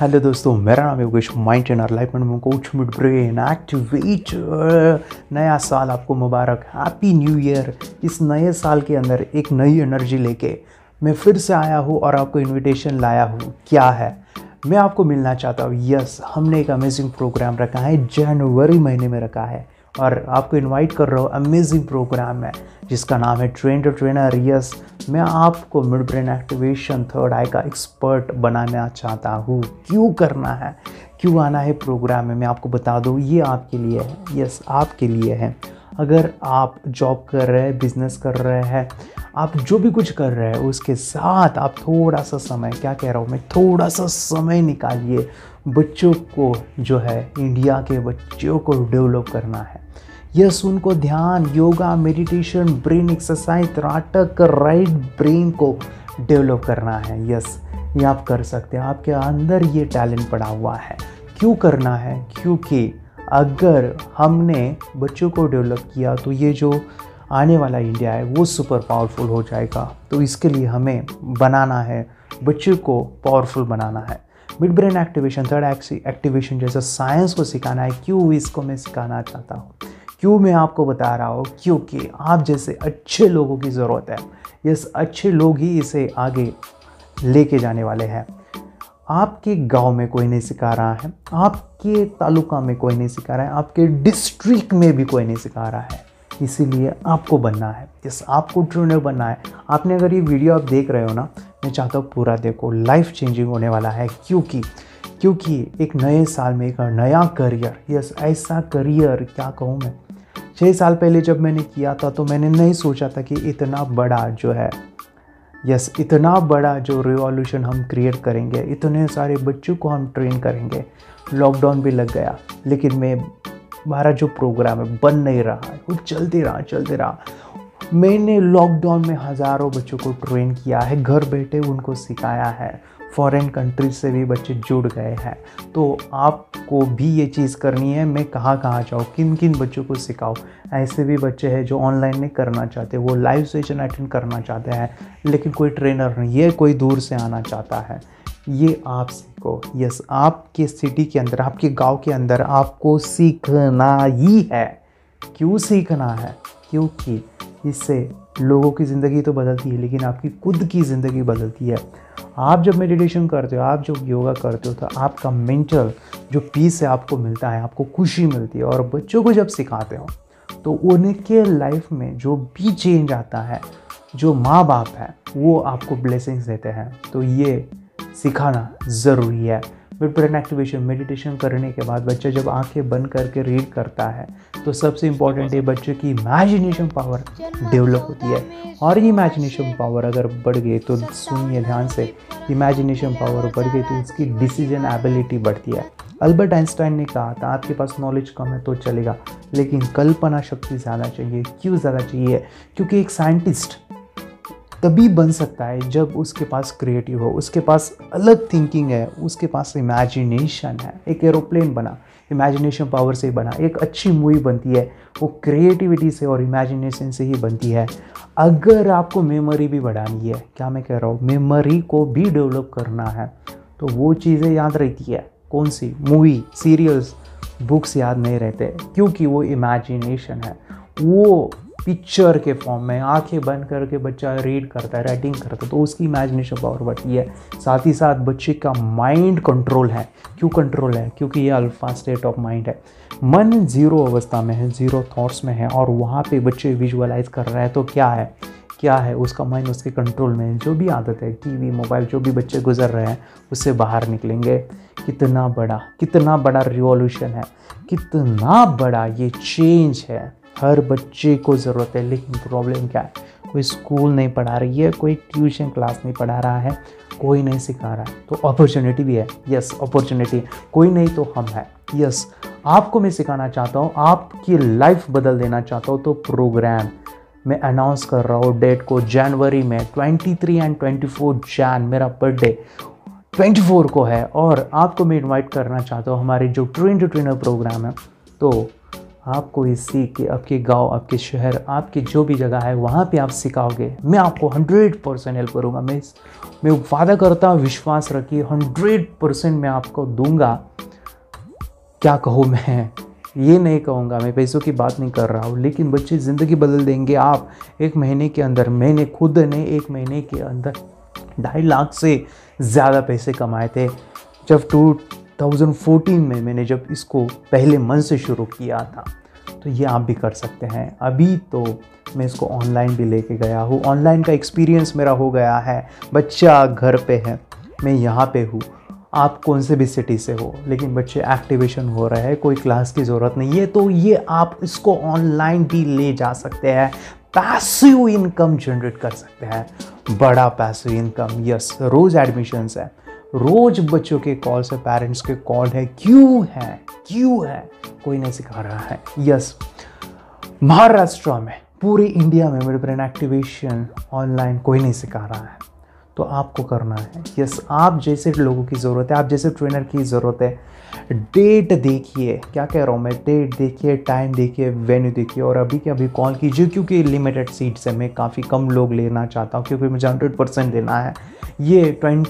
Hello दोस्तों, मेरा नाम योगेश, माइंड ट्रेनर, लाइफ में कोच, मिडब्रेन एक्टिवेशन। नया साल आपको मुबारक, हैप्पी न्यू ईयर। इस नए साल के अंदर एक नई एनर्जी लेके मैं फिर से आया हूँ और आपको इनविटेशन लाया हूँ। क्या है, मैं आपको मिलना चाहता हूँ। यस, हमने एक अमेजिंग प्रोग्राम रखा है, जनवरी महीने में रखा है और आपको इनवाइट कर रहा हूँ। अमेजिंग प्रोग्राम है जिसका नाम है ट्रेंड ट्रेनर। यस, मैं आपको मिडब्रेन एक्टिवेशन, थर्ड आई का एक्सपर्ट बनाना चाहता हूँ। क्यों करना है, क्यों आना है प्रोग्राम में, मैं आपको बता दूँ। ये आपके लिए है। यस, आपके लिए है। अगर आप जॉब कर रहे हैं, बिजनेस कर रहे हैं, आप जो भी कुछ कर रहे हैं उसके साथ आप थोड़ा सा समय, क्या कह रहा हूँ मैं, थोड़ा सा समय निकालिए। बच्चों को जो है, इंडिया के बच्चों को डेवलप करना है। यस, उनको ध्यान, योगा, मेडिटेशन, ब्रेन एक्सरसाइज, त्राटक, राइट ब्रेन को डेवलप करना है। यस, ये आप कर सकते हैं। आपके अंदर ये टैलेंट पड़ा हुआ है। क्यों करना है, क्योंकि अगर हमने बच्चों को डेवलप किया तो ये जो आने वाला इंडिया है वो सुपर पावरफुल हो जाएगा। तो इसके लिए हमें बनाना है, बच्चों को पावरफुल बनाना है। Midbrain activation, third eye activation जैसा साइंस को सिखाना है। क्यों इसको मैं सिखाना चाहता हूँ, क्यों मैं आपको बता रहा हूँ, क्योंकि आप जैसे अच्छे लोगों की ज़रूरत है। यस, अच्छे लोग ही इसे आगे लेके जाने वाले हैं। आपके गांव में कोई नहीं सिखा रहा है, आपके तालुका में कोई नहीं सिखा रहा है, आपके डिस्ट्रिक्ट में भी कोई नहीं सिखा रहा है। इसीलिए आपको बनना है। यस, आपको ट्रेनर बनना है। आपने अगर ये वीडियो आप देख रहे हो ना, मैं चाहता हूँ पूरा देखो, लाइफ चेंजिंग होने वाला है। क्योंकि एक नए साल में एक नया करियर। यस, ऐसा करियर, क्या कहूँ मैं, 6 साल पहले जब मैंने किया था तो मैंने नहीं सोचा था कि इतना बड़ा जो है, यस, इतना बड़ा जो रिवॉल्यूशन हम क्रिएट करेंगे, इतने सारे बच्चों को हम ट्रेन करेंगे। लॉकडाउन भी लग गया, लेकिन मैं हमारा जो प्रोग्राम है बन नहीं रहा है, वो चलते रहा। मैंने लॉकडाउन में हज़ारों बच्चों को ट्रेन किया है, घर बैठे उनको सिखाया है। फॉरेन कंट्रीज से भी बच्चे जुड़ गए हैं। तो आपको भी ये चीज़ करनी है। मैं कहाँ जाऊँ, किन बच्चों को सिखाऊँ। ऐसे भी बच्चे हैं जो ऑनलाइन नहीं करना चाहते, वो लाइव सेशन अटेंड करना चाहते हैं, लेकिन कोई ट्रेनर नहीं है, कोई दूर से आना चाहता है। ये आप सीखो। यस, आपके सिटी के अंदर, आपके गांव के अंदर आपको सीखना ही है। क्यों सीखना है, क्योंकि इससे लोगों की ज़िंदगी तो बदलती है, लेकिन आपकी खुद की ज़िंदगी बदलती है। आप जब मेडिटेशन करते हो, आप जब योगा करते हो, तो आपका मेंटल जो पीस है आपको मिलता है, आपको खुशी मिलती है। और बच्चों को जब सिखाते हो तो उनके लाइफ में जो भी चेंज आता है, जो माँ बाप है वो आपको ब्लेसिंग्स देते हैं। तो ये सिखाना ज़रूरी है। मिडब्रेन एक्टिवेशन, मेडिटेशन करने के बाद बच्चा जब आंखें बंद करके रीड करता है तो सबसे इम्पॉर्टेंट है बच्चे की इमेजिनेशन पावर डेवलप होती है। और ये इमेजिनेशन पावर अगर बढ़ गई तो, सुनिए ध्यान से, इमेजिनेशन पावर बढ़ गई तो उसकी डिसीजन एबिलिटी बढ़ती है। अल्बर्ट आइंस्टाइन ने कहा था, आपके पास नॉलेज कम है तो चलेगा, लेकिन कल्पना शक्ति ज़्यादा चाहिए। क्यों ज़्यादा चाहिए, क्योंकि एक साइंटिस्ट तभी बन सकता है जब उसके पास क्रिएटिव हो, उसके पास अलग थिंकिंग है, उसके पास इमेजिनेशन है। एक एरोप्लेन बना, इमेजिनेशन पावर से ही बना। एक अच्छी मूवी बनती है, वो क्रिएटिविटी से और इमेजिनेशन से ही बनती है। अगर आपको मेमोरी भी बढ़ानी है, क्या मैं कह रहा हूँ, मेमोरी को भी डेवलप करना है, तो वो चीज़ें याद रहती है। कौन सी मूवी, सीरियल्स, बुक्स याद नहीं रहते, क्योंकि वो इमेजिनेशन है। वो पिक्चर के फॉर्म में आंखें बंद करके बच्चा रीड करता है, राइटिंग करता है, तो उसकी इमेजिनेशन पावर बढ़ती है। साथ ही साथ बच्चे का माइंड कंट्रोल है। क्यों कंट्रोल है, क्योंकि ये अल्फ़ा स्टेट ऑफ माइंड है। मन 0 अवस्था में है, 0 थॉट्स में है, और वहाँ पे बच्चे विजुअलाइज कर रहा है। तो क्या है उसका माइंड उसके कंट्रोल में। जो भी आदत है, टीवी, मोबाइल, जो भी बच्चे गुजर रहे हैं, उससे बाहर निकलेंगे। कितना बड़ा रिवॉल्यूशन है, कितना बड़ा ये चेंज है। हर बच्चे को ज़रूरत है, लेकिन प्रॉब्लम क्या है, कोई स्कूल नहीं पढ़ा रही है, कोई ट्यूशन क्लास नहीं पढ़ा रहा है, कोई नहीं सिखा रहा है। तो अपॉर्चुनिटी भी है। यस, अपॉर्चुनिटी कोई नहीं तो हम है। यस, आपको मैं सिखाना चाहता हूँ, आपकी लाइफ बदल देना चाहता हूँ। तो प्रोग्राम मैं अनाउंस कर रहा हूँ डेट को, जनवरी में 23 और 24 जन, मेरा बर्थडे 24 को है। और आपको मैं इन्वाइट करना चाहता हूँ हमारे जो ट्रेन टू ट्रेनर प्रोग्राम है। तो आपको ये सीख के आपके गांव, आपके शहर, आपकी जो भी जगह है वहाँ पे आप सिखाओगे। मैं आपको 100% हेल्प करूँगा। मैं वादा करता हूँ, विश्वास रखिए 100% मैं आपको दूंगा। क्या कहूँ मैं, ये नहीं कहूँगा, मैं पैसों की बात नहीं कर रहा हूँ, लेकिन बच्चे ज़िंदगी बदल देंगे। आप एक महीने के अंदर, मैंने खुद ने एक महीने के अंदर 2.5 लाख से ज़्यादा पैसे कमाए थे। जब 2014 में मैंने जब इसको पहले मन से शुरू किया था, तो ये आप भी कर सकते हैं। अभी तो मैं इसको ऑनलाइन भी लेके गया हूँ, ऑनलाइन का एक्सपीरियंस मेरा हो गया है। बच्चा घर पे है, मैं यहाँ पे हूँ, आप कौन से भी सिटी से हो, लेकिन बच्चे एक्टिवेशन हो रहा है, कोई क्लास की ज़रूरत नहीं है। तो ये आप इसको ऑनलाइन भी ले जा सकते हैं, पैसिव इनकम जनरेट कर सकते हैं, बड़ा पैसिव इनकम। यस, रोज़ एडमिशन्स है, रोज़ बच्चों के कॉल से, पेरेंट्स के कॉल है। क्यों है, क्यों है, कोई नहीं सिखा रहा है। यस, महाराष्ट्र में, पूरे इंडिया में मिडब्रेन एक्टिवेशन ऑनलाइन कोई नहीं सिखा रहा है, तो आपको करना है। यस, आप जैसे लोगों की ज़रूरत है, आप जैसे ट्रेनर की ज़रूरत है। डेट देखिए, क्या कह रहा हूँ मैं, डेट देखिए, टाइम देखिए, वेन्यू देखिए, और अभी के अभी कॉल कीजिए, क्योंकि लिमिटेड सीट्स है। मैं काफ़ी कम लोग लेना चाहता हूँ, क्योंकि मुझे 100% देना है। ये 20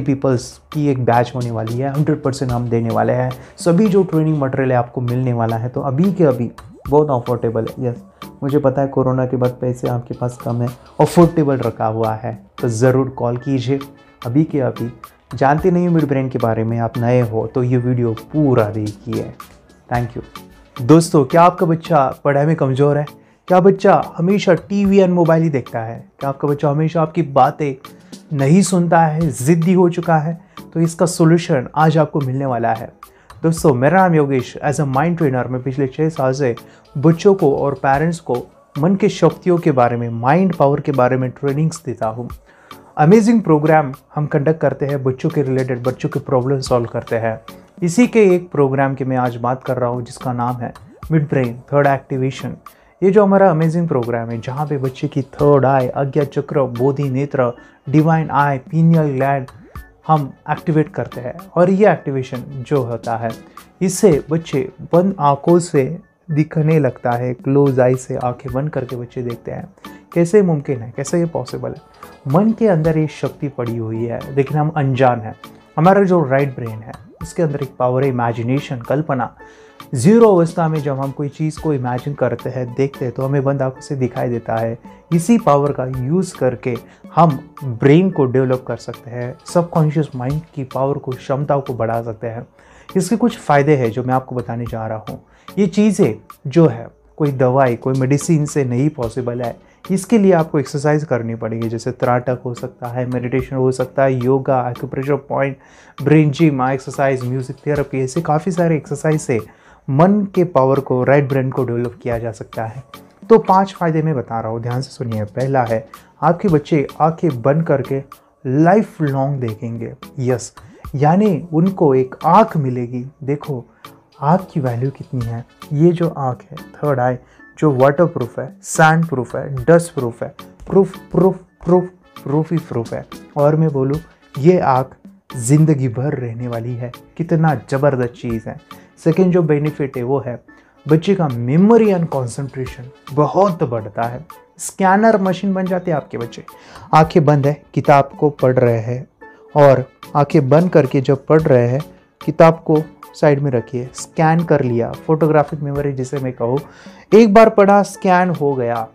पीपल्स की एक बैच होने वाली है, 100% हम देने वाले हैं। सभी जो ट्रेनिंग मटेरियल है आपको मिलने वाला है, तो अभी के अभी बहुत अफोर्डेबल है। यस, मुझे पता है कोरोना के बाद पैसे आपके पास कम है, अफोर्डेबल रखा हुआ है, तो ज़रूर कॉल कीजिए अभी के अभी। जानते नहीं हो मिडब्रेन के बारे में, आप नए हो, तो ये वीडियो पूरा देखिए। थैंक यू दोस्तों। क्या आपका बच्चा पढ़ाई में कमज़ोर है? क्या बच्चा हमेशा टीवी एंड मोबाइल ही देखता है? क्या आपका बच्चा हमेशा आपकी बातें नहीं सुनता है, ज़िद्दी हो चुका है? तो इसका सोल्यूशन आज आपको मिलने वाला है। दोस्तों, मेरा नाम Yogesh, as a mind trainer मैं पिछले 6 साल से बच्चों को और पेरेंट्स को मन के शक्तियों के बारे में, माइंड पावर के बारे में ट्रेनिंग्स देता हूँ। अमेजिंग प्रोग्राम हम कंडक्ट करते हैं, बच्चों के रिलेटेड, बच्चों के प्रॉब्लम सॉल्व करते हैं। इसी के एक प्रोग्राम की मैं आज बात कर रहा हूँ, जिसका नाम है मिडब्रेन थर्ड एक्टिवेशन। ये जो हमारा अमेजिंग प्रोग्राम है, जहाँ पे बच्चे की थर्ड आई, अज्ञात चक्र, बोधि नेत्र, डिवाइन आई, पीनियल ग्लैंड हम एक्टिवेट करते हैं। और ये एक्टिवेशन जो होता है, इससे बच्चे बंद आँखों से दिखने लगता है। क्लोज आई से आंखें बंद करके बच्चे देखते हैं। कैसे मुमकिन है, कैसे ये पॉसिबल है? मन के अंदर ये शक्ति पड़ी हुई है, लेकिन हम अनजान हैं। हमारा जो राइट ब्रेन है, इसके अंदर एक पावर है, इमेजिनेशन, कल्पना। जीरो अवस्था में जब हम कोई चीज़ को इमेजिन करते हैं, देखते हैं, तो हमें बंद आँखों से दिखाई देता है। इसी पावर का यूज़ करके हम ब्रेन को डेवलप कर सकते हैं, सबकॉन्शियस माइंड की पावर को, क्षमता को बढ़ा सकते हैं। इसके कुछ फ़ायदे हैं जो मैं आपको बताने जा रहा हूँ। ये चीज़ें जो है, कोई दवाई, कोई मेडिसिन से नहीं पॉसिबल है। इसके लिए आपको एक्सरसाइज करनी पड़ेगी, जैसे त्राटक हो सकता है, मेडिटेशन हो सकता है, yoga, acupressure point, brain gym exercise, music therapy, ऐसे काफ़ी सारे एक्सरसाइज से मन के पावर को, राइट ब्रेन को डेवलप किया जा सकता है। तो 5 फायदे मैं बता रहा हूँ, ध्यान से सुनिए। पहला है, आपके बच्चे आंखें बंद करके लाइफ लॉन्ग देखेंगे। यस, यानी उनको एक आँख मिलेगी। देखो आँख की वैल्यू कितनी है। ये जो आँख है, थर्ड आई, जो वाटर प्रूफ है, सैंड प्रूफ है, डस्ट प्रूफ है, प्रूफ प्रूफ प्रूफ प्रूफ ही प्रूफ है। और मैं बोलूँ, ये आँख जिंदगी भर रहने वाली है। कितना ज़बरदस्त चीज़ है। सेकेंड जो बेनिफिट है वो है, बच्चे का मेमोरी एंड कंसंट्रेशन बहुत बढ़ता है। स्कैनर मशीन बन जाते हैं आपके बच्चे। आंखें बंद है, किताब को पढ़ रहे हैं, और आंखें बंद करके जब पढ़ रहे हैं, किताब को साइड में रखिए, स्कैन कर लिया, फोटोग्राफिक मेमोरी जिसे मैं कहूँ, एक बार पढ़ा, स्कैन हो गया।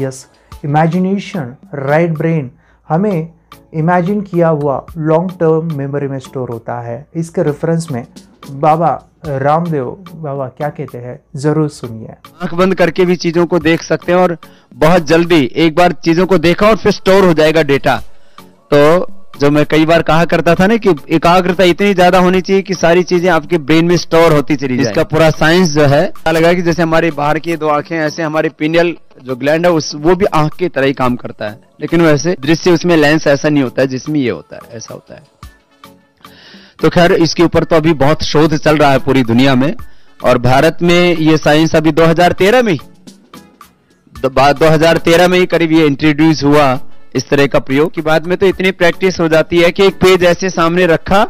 यस, इमेजिनेशन, राइट ब्रेन, हमें इमेजिन किया हुआ लॉन्ग टर्म मेमोरी में स्टोर होता है। इसके रेफरेंस में बाबा रामदेव बाबा क्या कहते हैं, जरूर सुनिए। आंख बंद करके भी चीजों को देख सकते हैं, और बहुत जल्दी एक बार चीजों को देखा और फिर स्टोर हो जाएगा डेटा। तो जो मैं कई बार कहा करता था ना, कि एकाग्रता इतनी ज्यादा होनी चाहिए कि सारी चीजें आपके ब्रेन में स्टोर होती चली जाए। इसका पूरा साइंस जो है, पता लगा कि जैसे हमारे बाहर की 2 आंखें, ऐसे हमारे पीनियल जो ग्लैंड है वो भी आंख की तरह ही काम करता है, लेकिन वैसे दृश्य उसमें लेंस ऐसा नहीं होता है जिसमें ये होता है, ऐसा होता है। तो खैर, इसके ऊपर तो अभी बहुत शोध चल रहा है पूरी दुनिया में, और भारत में ये साइंस अभी 2013 में 2013 में ही करीब ये इंट्रोड्यूस हुआ, इस तरह का प्रयोग। कि बाद में तो इतनी प्रैक्टिस हो जाती है कि एक पेज ऐसे सामने रखा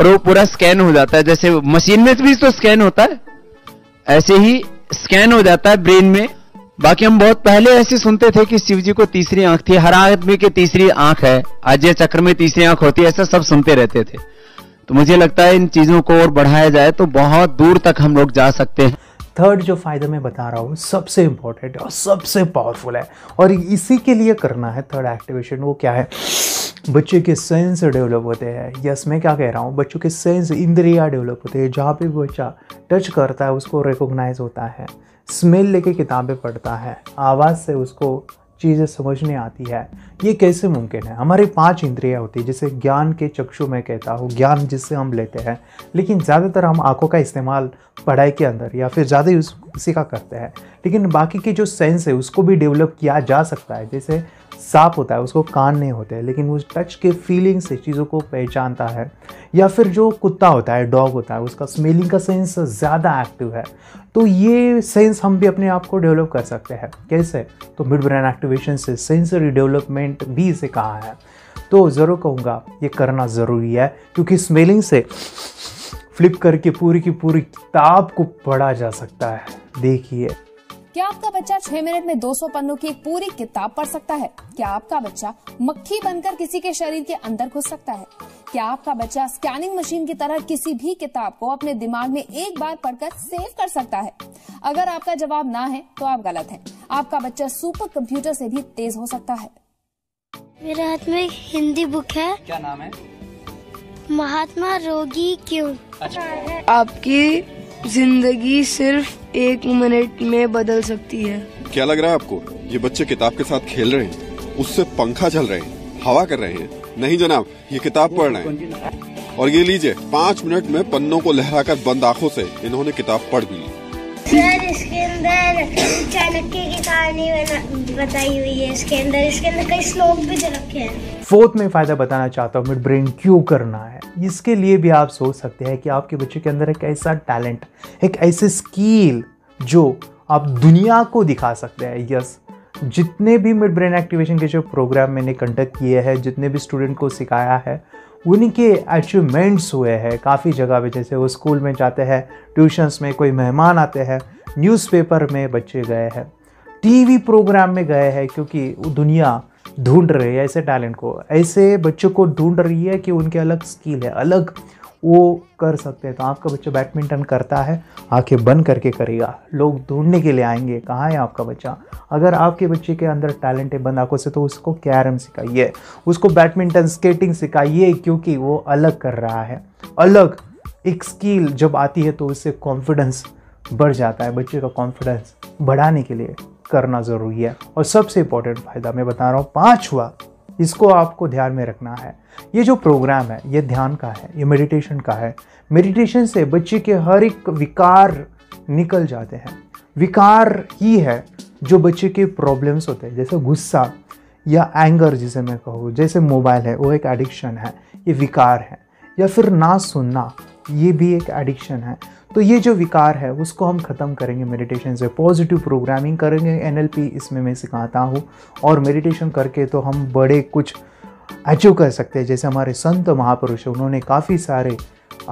और वो पूरा स्कैन हो जाता है, जैसे मशीन में भी तो स्कैन होता है, ऐसे ही स्कैन हो जाता है ब्रेन में। बाकी हम बहुत पहले ऐसे सुनते थे कि शिव जी को तीसरी आंख थी, हर आदमी के तीसरी आंख है, अज्ञात चक्र में तीसरी आंख होती है, ऐसा सब सुनते रहते थे। तो मुझे लगता है इन चीजों को और बढ़ाया जाए तो बहुत दूर तक हम लोग जा सकते हैं। थर्ड जो फायदा मैं बता रहा हूँ सबसे इम्पोर्टेंट और सबसे पावरफुल है और इसी के लिए करना है थर्ड एक्टिवेशन। वो क्या है, बच्चे के सेंस डेवलप होते हैं। यस, मैं क्या कह रहा हूँ, बच्चों के सेंस इंद्रियाँ डेवलप होते हैं। जहाँ पे बच्चा टच करता है उसको रिकॉग्नाइज होता है, स्मेल लेके किताबें पढ़ता है, आवाज़ से उसको चीज़ें समझने आती है। ये कैसे मुमकिन है? हमारे 5 इंद्रियां होती है, जैसे ज्ञान के चक्षु में कहता हूँ, ज्ञान जिससे हम लेते हैं, लेकिन ज़्यादातर हम आंखों का इस्तेमाल पढ़ाई के अंदर या फिर ज़्यादा यूज़ उसी का करते हैं। लेकिन बाकी के जो सेंस है उसको भी डेवलप किया जा सकता है। जैसे सांप होता है, उसको कान नहीं होते हैं, लेकिन वो टच के फीलिंग से चीज़ों को पहचानता है। या फिर जो कुत्ता होता है, डॉग होता है, उसका स्मेलिंग का सेंस ज़्यादा एक्टिव है। तो ये सेंस हम भी अपने आप को डेवलप कर सकते हैं। कैसे? तो मिडब्रेन एक्टिवेशन से सेंसरी डेवलपमेंट भी इसे कहा है। तो ज़रूर कहूँगा ये करना ज़रूरी है, क्योंकि स्मेलिंग से फ्लिप करके पूरी की पूरी किताब को पढ़ा जा सकता है। देखिए, क्या आपका बच्चा 6 मिनट में 200 पन्नों की एक पूरी किताब पढ़ सकता है? क्या आपका बच्चा मक्खी बनकर किसी के शरीर के अंदर घुस सकता है? क्या आपका बच्चा स्कैनिंग मशीन की तरह किसी भी किताब को अपने दिमाग में एक बार पढ़कर सेव कर सकता है? अगर आपका जवाब ना है तो आप गलत हैं। आपका बच्चा सुपर कंप्यूटर से भी तेज हो सकता है। मेरे हाथ में हिंदी बुक है। क्या नाम है? महात्मा रोगी क्यों? अच्छा। आपकी जिंदगी सिर्फ 1 मिनट में बदल सकती है। क्या लग रहा है आपको? ये बच्चे किताब के साथ खेल रहे हैं, उससे पंखा चल रहे हैं, हवा कर रहे हैं। नहीं जनाब, ये किताब पढ़ रहे हैं। और ये लीजिए, 5 मिनट में पन्नों को लहराकर बंद आंखों से इन्होंने किताब पढ़ भी ली। सर, इसके अंदर चाणक्य की कहानी बताई हुई है। इसके अंदर कई श्लोक भी रखे हैं। फोर्थ में फायदा बताना चाहता हूँ, मिड ब्रेन क्यों करना है। इसके लिए भी आप सोच सकते हैं कि आपके बच्चे के अंदर एक ऐसा टैलेंट, एक ऐसी स्किल जो आप दुनिया को दिखा सकते हैं। यस, जितने भी मिड ब्रेन एक्टिवेशन के जो प्रोग्राम मैंने कंडक्ट किए हैं, जितने भी स्टूडेंट को सिखाया है, उनके अचीवमेंट्स हुए हैं काफ़ी जगह पे। जैसे वो स्कूल में जाते हैं, ट्यूशन्स में कोई मेहमान आते हैं, न्यूज़पेपर में बच्चे गए हैं, टीवी प्रोग्राम में गए हैं, क्योंकि दुनिया ढूंढ रही है ऐसे टैलेंट को, ऐसे बच्चों को ढूंढ रही है कि उनके अलग स्किल है, अलग वो कर सकते हैं। तो आपका बच्चा बैडमिंटन करता है, आंखें बंद करके करेगा, लोग ढूंढने के लिए आएंगे कहाँ है आपका बच्चा। अगर आपके बच्चे के अंदर टैलेंट है बंद आंखों से, तो उसको कैरम सिखाइए, उसको बैडमिंटन, स्केटिंग सिखाइए, क्योंकि वो अलग कर रहा है। अलग एक स्किल जब आती है तो उससे कॉन्फिडेंस बढ़ जाता है। बच्चे का कॉन्फिडेंस बढ़ाने के लिए करना ज़रूरी है। और सबसे इम्पोर्टेंट फ़ायदा मैं बता रहा हूँ, 5वां, इसको आपको ध्यान में रखना है। ये जो प्रोग्राम है ये ध्यान का है, ये मेडिटेशन का है। मेडिटेशन से बच्चे के हर एक विकार निकल जाते हैं। विकार ही है जो बच्चे के प्रॉब्लम्स होते हैं, जैसे गुस्सा या एंगर जिसे मैं कहूँ, जैसे मोबाइल है वो एक एडिक्शन है, ये विकार है, या फिर ना सुनना ये भी एक एडिक्शन है। तो ये जो विकार है उसको हम ख़त्म करेंगे मेडिटेशन से। पॉजिटिव प्रोग्रामिंग करेंगे, एनएलपी इसमें मैं सिखाता हूँ, और मेडिटेशन करके तो हम बड़े कुछ अचीव कर सकते हैं। जैसे हमारे संत महापुरुष, उन्होंने काफ़ी सारे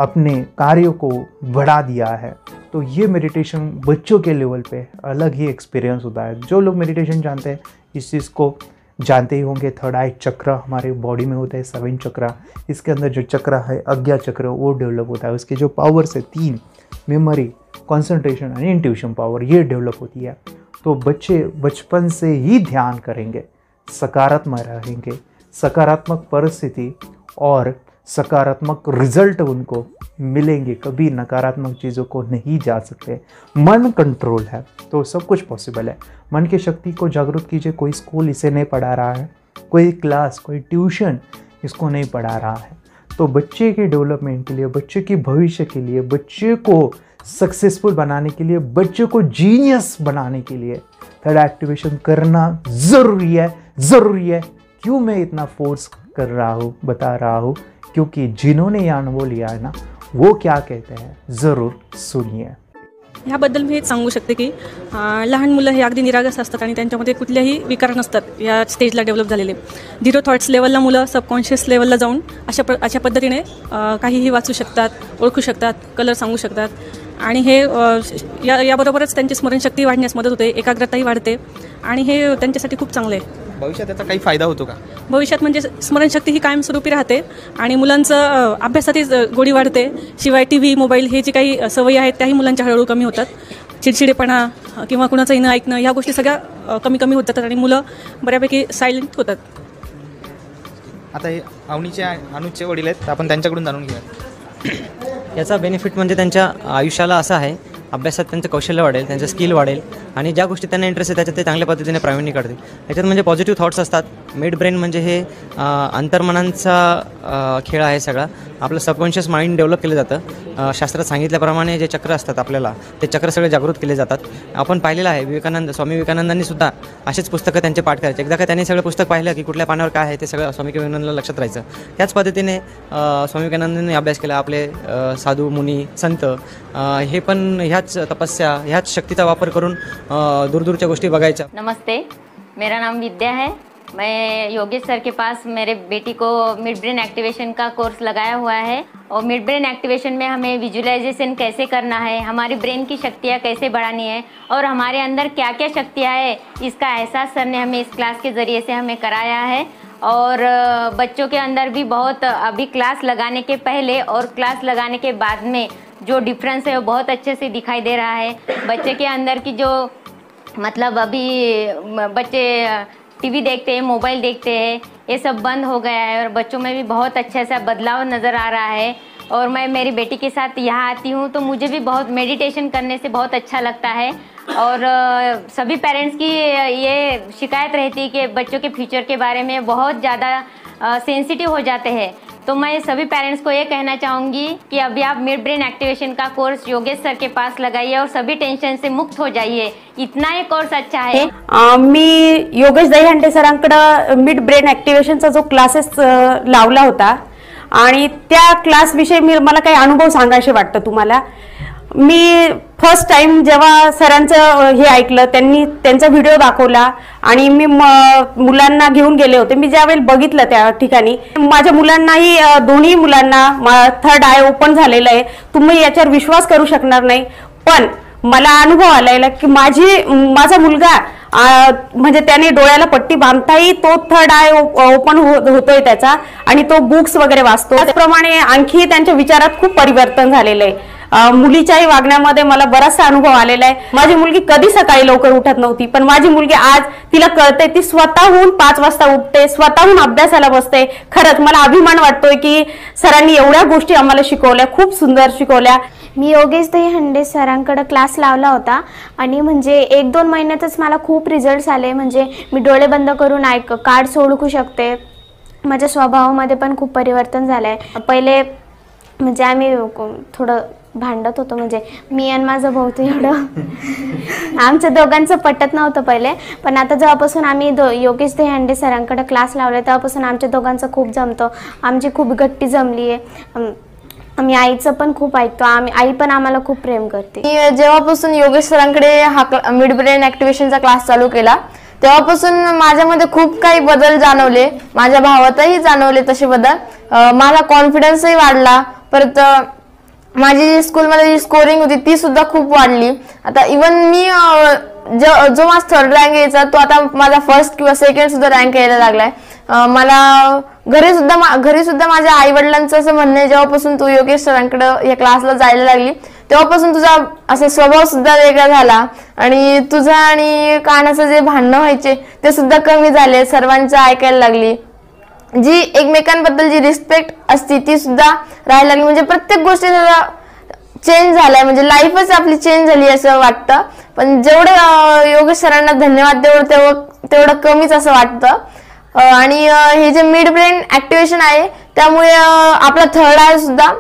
अपने कार्यों को बढ़ा दिया है। तो ये मेडिटेशन बच्चों के लेवल पे अलग ही एक्सपीरियंस होता है। जो लोग मेडिटेशन जानते हैं इस चीज़ को जानते ही होंगे। थर्ड आई चक्र हमारे बॉडी में होता है, 7 चक्रा, इसके अंदर जो चक्र है अज्ञात चक्र वो डेवलप होता है। उसके जो पावर्स है 3, memory, concentration and intuition power, ये डेवलप होती है। तो बच्चे बचपन से ही ध्यान करेंगे, सकारात्मक रहेंगे, सकारात्मक परिस्थिति और सकारात्मक रिजल्ट उनको मिलेंगे। कभी नकारात्मक चीज़ों को नहीं जा सकते। मन कंट्रोल है तो सब कुछ पॉसिबल है। मन की शक्ति को जागरूक कीजिए। कोई स्कूल इसे नहीं पढ़ा रहा है, कोई क्लास, कोई ट्यूशन इसको नहीं पढ़ा रहा है। तो बच्चे के डेवलपमेंट के लिए, बच्चे के भविष्य के लिए, बच्चे को सक्सेसफुल बनाने के लिए, बच्चे को जीनियस बनाने के लिए थर्ड एक्टिवेशन करना ज़रूरी है। ज़रूरी है। क्यों मैं इतना फोर्स कर रहा हूँ, बता रहा हूँ, क्योंकि जिन्होंने ये अनुभव लिया है ना, वो क्या कहते हैं जरूर सुनिए। ह्याबद्दल मी हेच सांगू शकते की लहान मुलं हे अगदी निरागस असतात आणि त्यांच्यामध्ये कुठलेही विकार नसतात। या स्टेजला डेव्हलप झालेले 0 थॉट्स लेवलला मुलं सबकॉन्शियस लेवलला जाऊन अशा पद्धतीने काहीही वाचू शकतात, ओळखू शकतात, कलर सांगू शकतात। आणि हे याबरोबरच त्यांची स्मरणशक्ती वाढण्यास मदत होते, एकाग्रताही वाढते आणि हे त्यांच्यासाठी खूप चांगलं आहे. भविष्यात त्याचा काही फायदा होतो का? भविष्यात म्हणजे स्मरणशक्ती ही कायमस्वरूपी राहते आणि मुलांचं अभ्यासातही गोडी वाढते. शिवाय टी व्ही, मोबाईल हे जे काही सवयी आहेत त्याही मुलांच्या हळूहळू कमी होतात. चिडचिडेपणा किंवा कुणाचं न ऐकणं ह्या गोष्टी सगळ्या कमी कमी होतात आणि मुलं बऱ्यापैकी सायलेंट होतात. आता हे अनुजचे वडील आहेत, आपण त्यांच्याकडून जाणून घेऊया. याचा बेनिफिट म्हणजे त्यांच्या आयुष्याला असा आहे, अभ्यासात त्यांचं कौशल्य वाढेल, त्यांचं स्किल वाढेल आणि ज्या गोष्टी त्यांना इंटरेस्ट आहे त्याच्यात ते चांगल्या पद्धतीने प्रावीण्य काढतील. याच्यात म्हणजे पॉझिटिव्ह थॉट्स असतात. मिडब्रेन म्हणजे हे अंतर्मनांचा खेळ आहे सगळा. आपलं सबकॉन्शियस माइंड डेव्हलप केलं जातं. शास्त्रात सांगितल्याप्रमाणे जे चक्र असतात आपल्याला, ते चक्र सगळे जागृत केले जातात. आपण पाहिलेलं आहे, स्वामी विवेकानंदांनी सुद्धा असेच पुस्तकं त्यांचे पाठ करायचे. एकदा का त्यांनी सगळं पुस्तक पाहिलं की कुठल्या पानावर काय आहे ते सगळं स्वामी विवेकानंदांना लक्षात राहायचं. त्याच पद्धतीने स्वामी विवेकानंदांनी अभ्यास केला. आपले साधू, मुनी, संत हे पण ह्याच तपस्या, ह्याच शक्ति का वापर करून दूर-दूरच्या गोष्टी बघायच्या. नमस्ते, मेरा नाम विद्या है. मैं योगेश सर के पास मेरे बेटी को मिडब्रेन एक्टिवेशन का कोर्स लगाया हुआ है और मिडब्रेन एक्टिवेशन में हमें विजुअलाइजेशन कैसे करना है, हमारी ब्रेन की शक्तियाँ कैसे बढ़ानी है और हमारे अंदर क्या क्या शक्तियाँ है, इसका एहसास सर ने हमें इस क्लास के ज़रिए से हमें कराया है. और बच्चों के अंदर भी बहुत अभी क्लास लगाने के पहले और क्लास लगाने के बाद में जो डिफरेंस है वो बहुत अच्छे से दिखाई दे रहा है. बच्चे के अंदर की जो मतलब अभी बच्चे टीवी देखते हैं, मोबाइल देखते हैं, ये सब बंद हो गया है और बच्चों में भी बहुत अच्छा सा बदलाव नज़र आ रहा है. और मैं मेरी बेटी के साथ यहाँ आती हूँ तो मुझे भी बहुत मेडिटेशन करने से बहुत अच्छा लगता है. और सभी पेरेंट्स की ये शिकायत रहती है कि बच्चों के फ्यूचर के बारे में बहुत ज़्यादा सेंसिटिव हो जाते हैं. तो मैं सभी पेरेंट्स को ये कहना चाहूँगी कि अभी आप मिडब्रेन एक्टिवेशन का कोर्स योगेश सर के पास लगाइए और सभी टेंशन से मुक्त हो जाइए. इतना ही कोर्स अच्छा है. मी योगेश दहीहंडे सरांकडे मिडब्रेन एक्टिवेशनचा जो क्लासेस लावला होता आणि त्या क्लास विषयी मला काही अनुभव सांगायचे वाटतं तुम्हाला. मी फर्स्ट टाइम जेव्हा सरांचं हे ऐकलं, त्यांनी त्यांचा व्हिडिओ दाखवला आणि मी मुलांना घेऊन गेले होते. मी ज्यावेळी बघितलं त्या ठिकाणी माझ्या मुलांनाही, दोन्ही मुलांना थर्ड आय ओपन झालेलं आहे. तुम्ही याच्यावर विश्वास करू शकणार नाही, पण मला अनुभव आलेला की माझा मुलगा म्हणजे त्याने डोळ्याला पट्टी बांधताही तो थर्ड आय ओपन होतोय त्याचा आणि तो बुक्स वगैरे वाचतो. त्याचप्रमाणे आणखी त्यांच्या विचारात खूप परिवर्तन झालेलं आहे. मुलीच्याही वागण्यामध्ये मला बराचसा अनुभव आलेला आहे. माझी मुलगी कधी सकाळी लवकर उठत नव्हती, पण माझी मुलगी आज तिला कळते, ती स्वतःहून 5 वाजता उठते, स्वतःहून अभ्यासाला बसते. खरंच मला अभिमान वाटतोय की सरांनी एवढ्या गोष्टी आम्हाला शिकवल्या, खूप सुंदर शिकवल्या. मी योगेश दहीहंडे सरांकडे क्लास लावला होता आणि म्हणजे 1-2 महिन्यातच मला खूप रिझल्ट आले. म्हणजे मी डोळे बंद करून कार्ड ओळखू शकते. माझ्या स्वभावामध्ये पण खूप परिवर्तन झालं आहे. पहिले म्हणजे आम्ही थोडं भांडत होतो, म्हणजे मी आणि माझं भाऊ एवढं आमचं दोघांचं पटत नव्हतं पहिले, पण आता जेव्हापासून आम्ही योगेश दहीहंडे सरांकडे क्लास लावले तेव्हापासून आमच्या दोघांचं खूप जमतं. आमची खूप घट्टी जमली आहे. आम्ही आईचं पण खूप ऐकतो. आई पण आम्हाला खूप प्रेम करते. मी जेव्हापासून योगेश सरांकडे हा मिडब्रेन ॲक्टिवेशनचा क्लास चालू केला तेव्हापासून माझ्यामध्ये खूप काही बदल जाणवले. माझ्या भावातही जाणवले तसे बदल. मला कॉन्फिडन्सही वाढला. परत माझी जी स्कूलमध्ये जी स्कोरिंग होती ती सुद्धा खूप वाढली. आता इवन मी जो माझा 3rd रँक यायचा तो आता माझा 1st किंवा 2nd सुद्धा रँक यायला लागलाय. मला घरी सुद्धा माझ्या आई वडिलांचं असं म्हणणं आहे, जेव्हापासून तू योगेश सरांकडे या क्लासला जायला लागली तेव्हापासून तुझा असा स्वभाव सुद्धा वेगळा झाला आणि तुझा आणि कानाचं जे भांडणं व्हायचे ते सुद्धा कमी झाले. सर्वांचं ऐकायला लागली. जी एकमेकांबद्दल जी रिस्पेक्ट असते ती सुद्धा राहायला लागली. म्हणजे प्रत्येक गोष्टीचा चेंज झालाय. म्हणजे लाईफच आपली चेंज झाली असं वाटतं. पण जेवढं योगेश सरांना धन्यवाद तेवढं कमीच असं वाटतं. आणि हे जे मिडब्रेन ॲक्टिवेशन आहे त्यामुळे आपला 3rd आय सुद्धा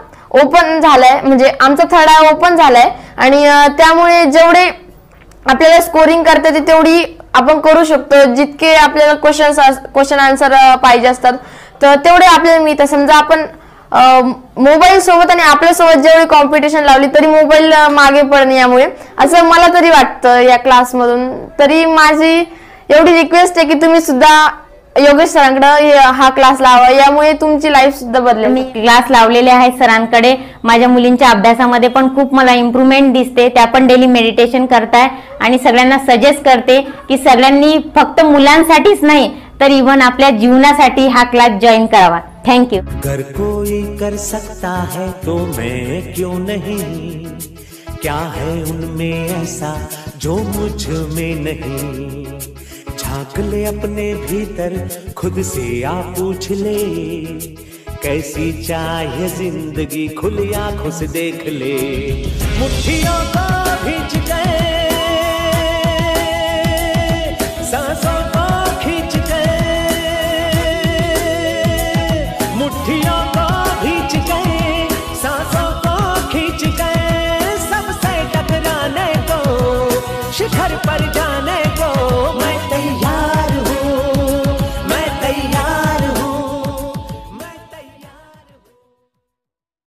ओपन झालाय. म्हणजे आमचा 3rd आय ओपन झालाय आणि त्यामुळे जेवढे आपल्याला स्कोरिंग करता येते तेवढी आपण करू शकतो. जितके आपल्याला क्वेश्चन आन्सर पाहिजे असतात तर तेवढे आपल्याला मिळतं. समजा आपण मोबाईल सोबत आणि आपल्यासोबत जेवढी कॉम्पिटिशन लावली तरी मोबाईल मागे पडणे, यामुळे असं मला तरी वाटतं या क्लासमधून. तरी माझी एवढी रिक्वेस्ट आहे की तुम्ही सुद्धा योगेश सरांकडे हा क्लास लावा, यामुळे तुमची लाईफ सुद्धा बदलेल. मी क्लास लावलेले आहे सरांकडे. माझ्या मुलींच्या अभ्यासामध्ये पण खूप मला इम्प्रूव्हमेंट दिसते. त्या पण डेली मेडिटेशन करताय आणि सगळ्यांना सजेस्ट करते की सगळ्यांनी फक्त मुलांसाठीच नाही तर इव्हन आपल्या जीवनासाठी हा क्लास जॉईन करावा. Thank you. अगर कोई कर सकता है तो मैं क्यों नहीं, क्या है उनमें ऐसा जो मुझ में नहीं. झांक ले अपने भीतर, खुद से आ पूछ ले, कैसी चाहिए जिंदगी, खुली आंखों से देख ले. मुट्ठियों को खींच गए, सांसों को खींच गए, मुट्ठियों को खींच गए, सांसों को खींच गए, सबसे टकराने को शिखर पर जा.